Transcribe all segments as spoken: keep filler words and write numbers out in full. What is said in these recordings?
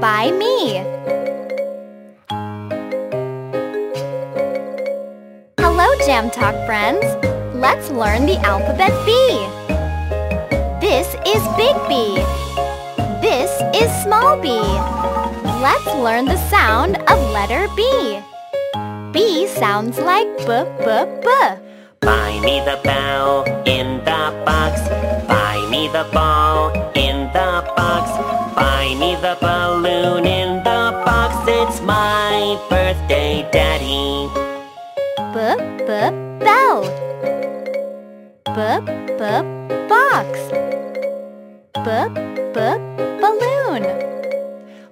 by me. Hello, Jam Talk friends. Let's learn the alphabet B. This is big B. This is small B. Let's learn the sound of letter B. B sounds like b, b, b. Buy me the bell in the box. Buy me the ball in the box. Buy me the balloon in the box. It's my birthday, Daddy. B, b, bell. B, b, box. B, b, balloon.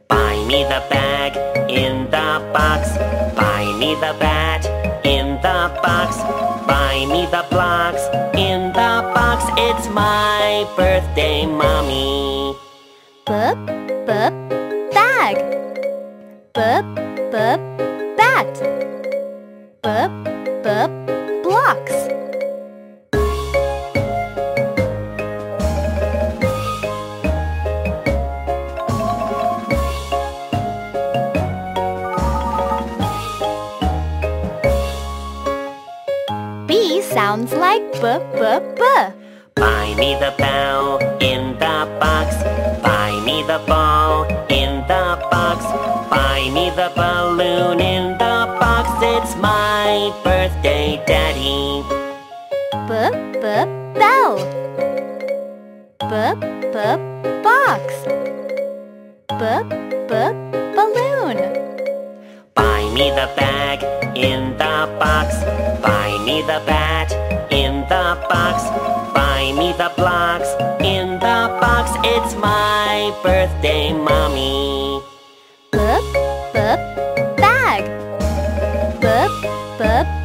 Buy me the bag in the box. Buy me the bat in the box. Buy me the blocks in the box. It's my birthday, Mommy. Bup, bup, bag. Bup, bup, bat. Bup, bup, blocks. B sounds like b, b, b. Buy me the bell in the box. Buy me the ball in the box. Buy me the balloon in the box. It's my birthday, Daddy. B, b, bell. B, b, box. B, b, balloon. Buy me the bag in the box. Buy me the bat in the box. Buy me the blocks in the box. It's my birthday, Mommy. Bup, bup, bag. Bup, bup.